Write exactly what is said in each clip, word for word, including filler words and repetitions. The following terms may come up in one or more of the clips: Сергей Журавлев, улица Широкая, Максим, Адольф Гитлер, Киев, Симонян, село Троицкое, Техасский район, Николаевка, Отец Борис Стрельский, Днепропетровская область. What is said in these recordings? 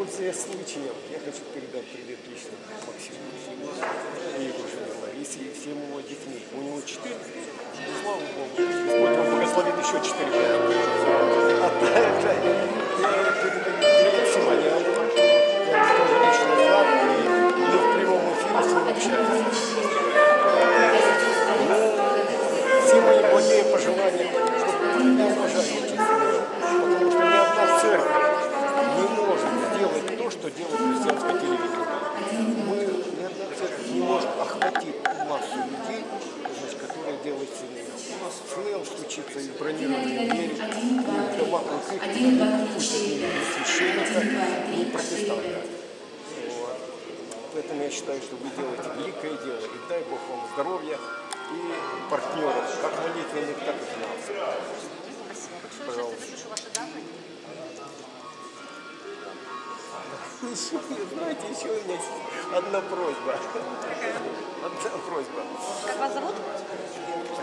Пользуясь случаем, я хочу передать привет лично Максиму и его жене Ларисе и всем его детьми. У него четыре, слава Богу, Господь вам благословит еще четыре года. А также я передаю Симоняну, тоже лично зам, и мы в прямом эфире с ним общаемся. Но все мои благие пожелания, чтобы не уважали, потому что ни одна церковь не может делать то, что делает христианское телевидение. Мы, ни одна церковь не может охватить массу людей, значит, которые делают семью. У нас ФЛ случится и бронированные двери, и дома конфликты, и священника, и протестанта. Вот. Поэтому я считаю, что вы делаете великое дело. И дай Бог вам здоровья и партнеров, как молитвенных, так и финансовых. Спасибо. Пожалуйста. Еще, знаете, еще у меня есть одна просьба. Одна просьба. Как вас зовут?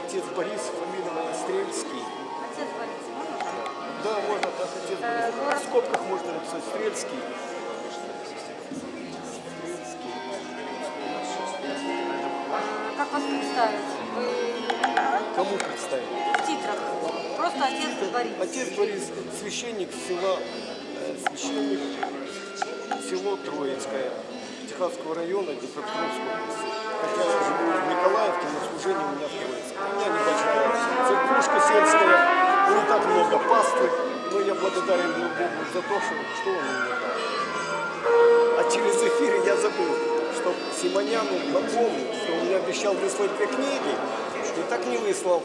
Отец Борис, фамилия моя Стрельский. Отец Борис, можно? Да, можно так, отец Борис. Город... В скобках можно написать Стрельский. Стрельский. А как вас представить? Вы... Кому представить? В титрах. Просто отец Титр... Борис. Отец Борис, священник села... Священник село Троицкое, Техасского района, Днепропетровской области. Хотя я живу в Николаевке, но служение у меня в Троицком. У меня небольшая церквушка сельская, не так много пасты, но я благодарен Богу за то, что он мне дал. А через эфир я забыл, что Симоняну напомнил, что он мне обещал выслать две книги, и так не выслал.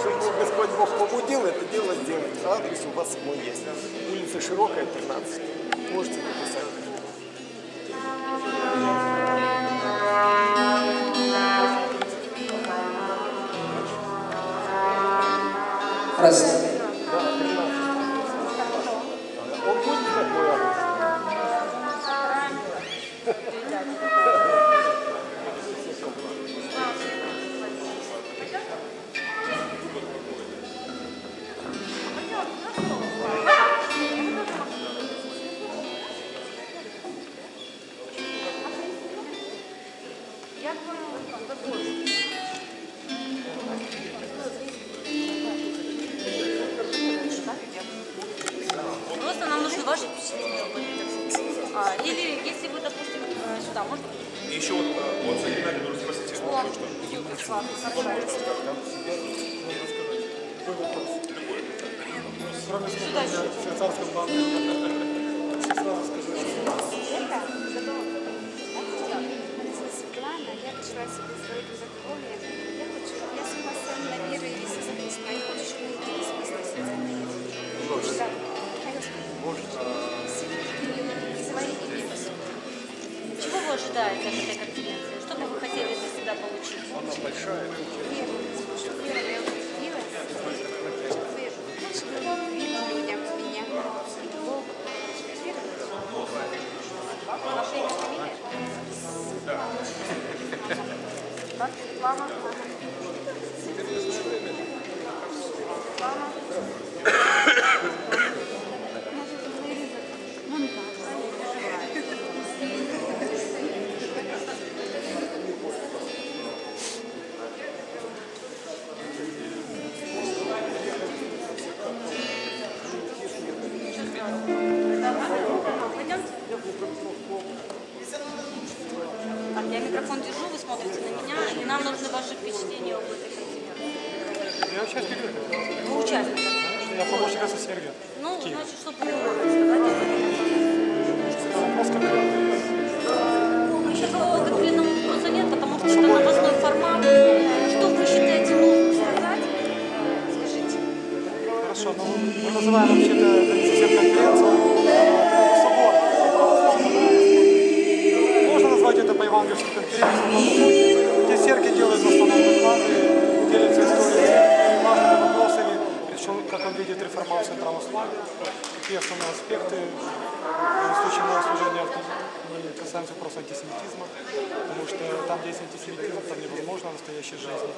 Чтобы Господь Бог побудил это дело сделать, адрес у вас мой есть. Улица Широкая, тринадцать. Можете написать. Раз. Да, тринадцать. Он будет такой адрес? как он видит реформацию православия, какие основные аспекты, в случае моего служения не касаемся вопроса антисемитизма, потому что там, где есть антисемитизм, там невозможно в настоящей жизни.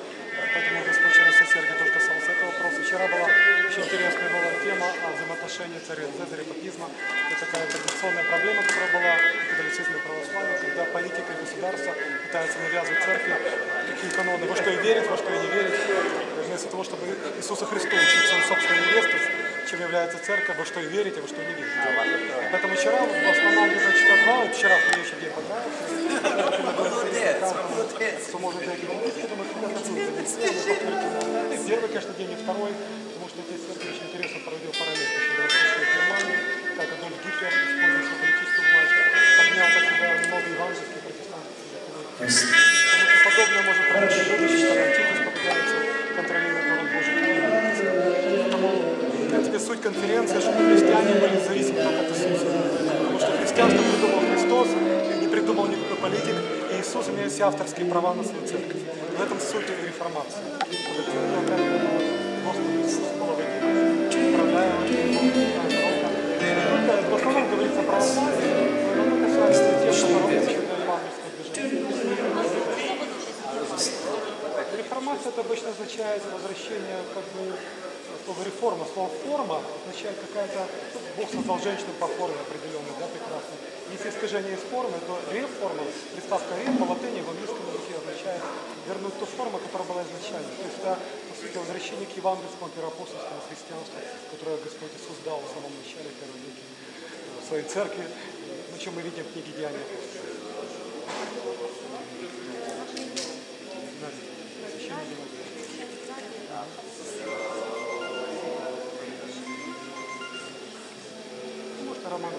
Поэтому мы с Сергием только с этого вопроса. Вчера была очень интересная была тема о взаимоотношении царя и цезаря, папизма. Это такая традиционная проблема, которая была в католицизме и православии, когда политика и государство пытаются навязывать церкви такие каноны, во что и верить, во что и не верить. Вместо того, чтобы Иисуса Христа учить свою собственную невесту, чем является церковь, во что и верить, а во что и не верить. Поэтому вчера, в основном, где-то часа два, вот вчера мне еще день понравился, что можно для этого мысли, думаю, что первый, конечно, день и второй, потому что здесь церковь очень интересно проводил параллель, когда в Германии, как Адольф Гитлер использует политическую власть, поднял под себя много евангельских протестантов. Потому что подобное может произойти в будущем, что антихрист попытается контролировать народ Божий. В принципе, суть конференции, чтобы христиане были зависимы только от Иисуса. Потому что христианство придумал Христос, не придумал никакой политик, и Иисус имеет все авторские права на свою церковь. В этом суть реформации. В основном говорится о православии, но оно касается тех, что рабочие на евангельское движение. Реформация это обычно означает возвращение как бы. Слово реформа, слово форма означает какая-то, Бог создал женщину по форме определенной, да, прекрасно. Если искажение из формы, то реформа, приставка реф по латыни в английском языке означает вернуть ту форму, которая была изначально. То есть это, по сути, возвращение к евангельскому первоапостольскому христианству, которое Господь Иисус дал в самом начале первой веке в своей церкви, ну, чем мы видим в книге Деяний. Роман.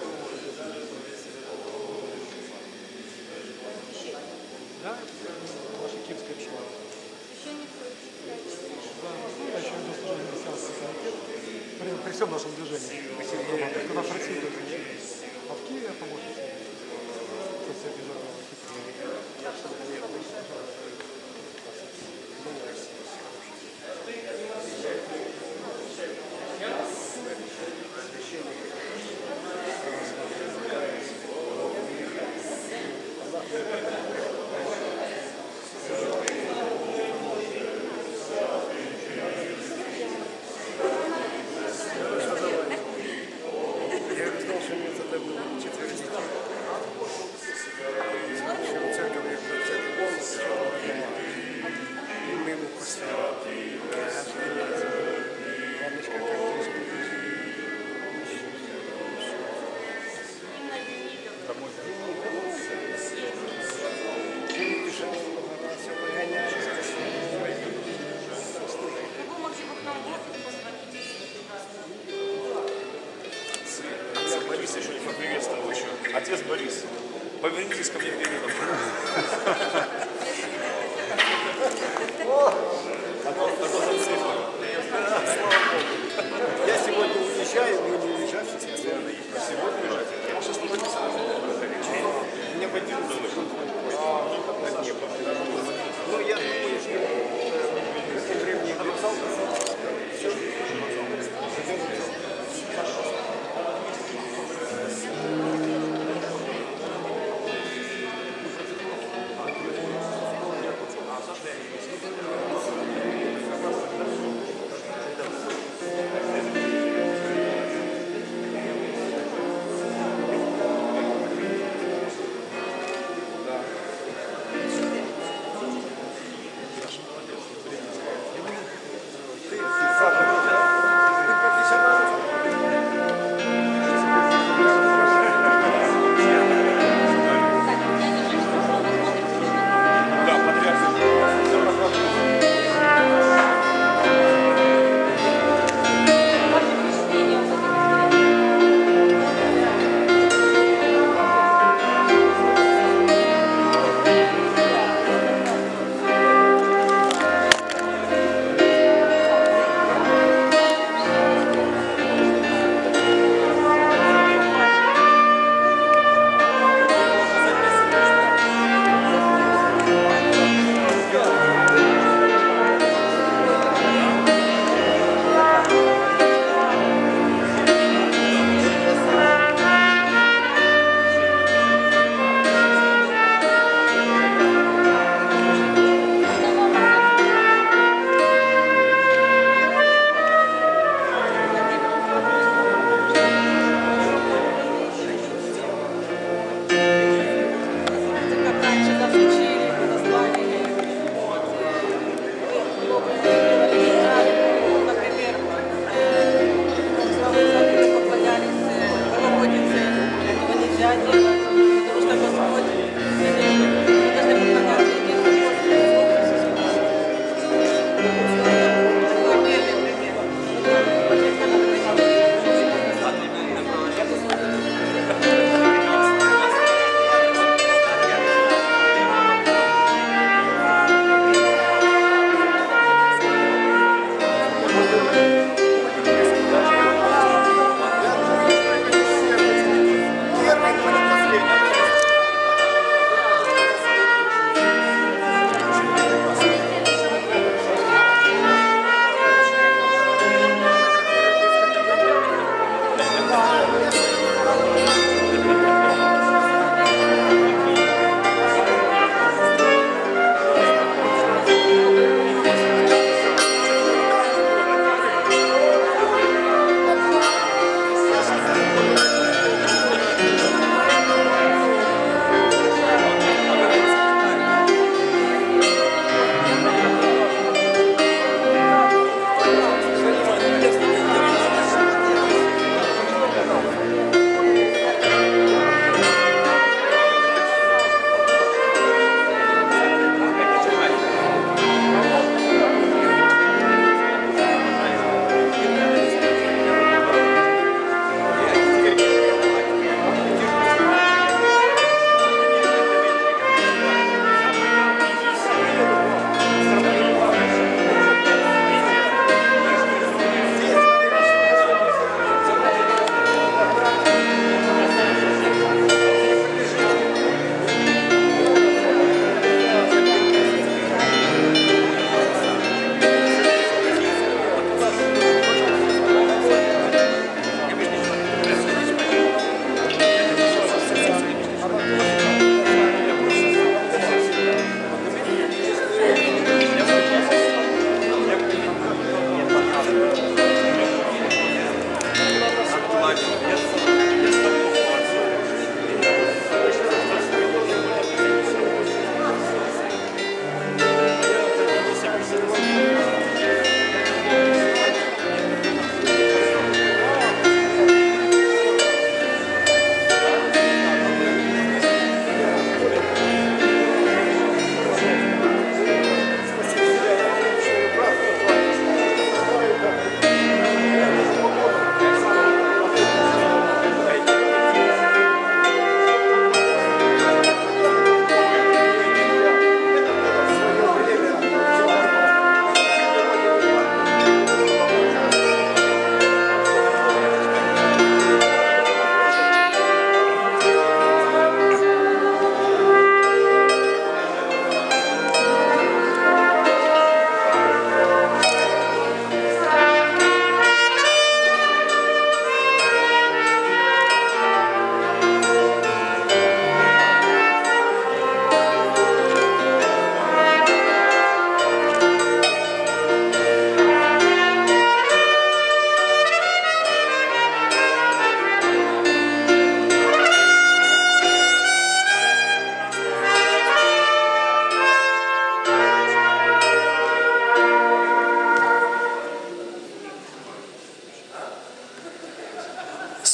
Да? Ваша киевская пчела. Да, я еще веду служение христианский комитет. При всем нашем движении. Спасибо. Наш Россия. А в Киеве я помощник. Отец Борис, повернитесь ко мне передом. Я сегодня уезжаю, вы не уезжаетесь, я сегодня уезжаю. Сегодня уезжаете? Я уже становлюсь. Мне пойдет на небо. Ну, я думаю, что это время не вокзал. Все, вокзал. Продолжение следует...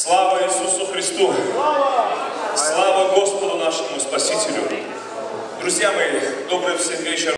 Слава Иисусу Христу! Слава Господу нашему Спасителю! Друзья мои, добрый всем вечер!